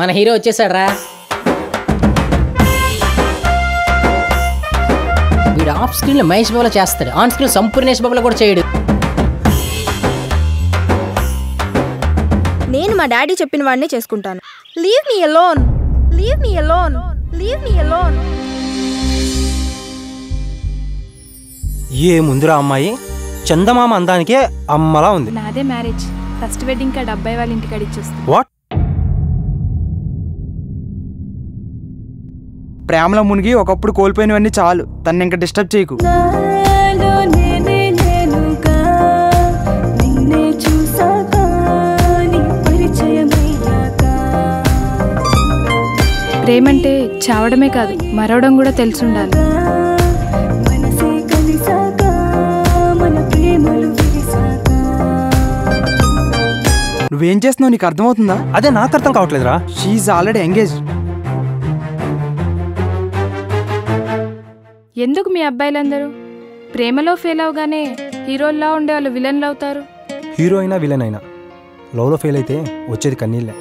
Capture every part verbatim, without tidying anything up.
మన హీరో వచ్చేసాడు రా. వీడు ఆఫ్ స్క్రీన్లో మహేష్ బాబులో చేస్తాడు, ఆన్ స్క్రీన్ సంపూర్ణేష్ బాబులో కూడా చేయడు. నేను మా డాడీ చెప్పిన వాడినే చేసుకుంటాను. Leave me alone, leave me alone, leave me alone. ఏ ముందురా అమ్మాయి, చందమామ అందానికే అమ్మలా ఉంది. నాదే మ్యారేజ్, ఫస్ట్ వెడ్డింగ్ కార్డ్ అబ్బాయి వాళ్ళ ఇంటికి అడిచేస్తాను. వాట్, ప్రేమలో మునిగి ఒకప్పుడు కోల్పోయినవన్నీ చాలు, తను ఇంకా డిస్టర్బ్ చేయకు. ప్రేమంటే చావడమే కాదు, మరవడం కూడా తెలుసుండాలి. నువ్వేం చేస్తున్నావు నీకు అర్థమవుతుందా? అదే నాకు అర్థం కావట్లేదురా. She is already engaged. ఎందుకు మీ అబ్బాయిలందరూ ప్రేమలో ఫెయిల్ అవగానే హీరోల్లా ఉండే వాళ్ళు విలన్లు అవుతారు? హీరో అయినా విలన్ అయినా లవ్లో ఫెయిల్ అయితే వచ్చేది కన్నీళ్ళే.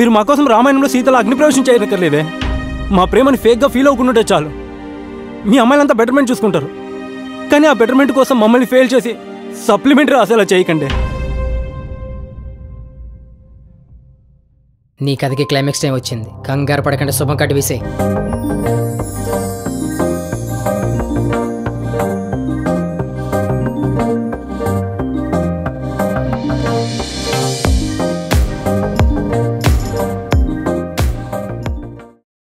మీరు మా కోసం రామాయణంలో సీతలో అగ్నిప్రవేశం చేయక్కర్లేదే. మా ప్రేమని ఫేక్గా ఫీల్ అవ్వకుంటే చాలు, మీ అమ్మాయిలంతా బెటర్మెంట్ చూసుకుంటారు. కానీ ఆ బెటర్మెంట్ కోసం మమ్మల్ని ఫెయిల్ చేసి సప్లిమెంటరీ రాసేలా చేయకండి. నీ కథకి క్లైమాక్స్ టైం వచ్చింది, కంగారు పడకండి. శుభం కట్ వీసే.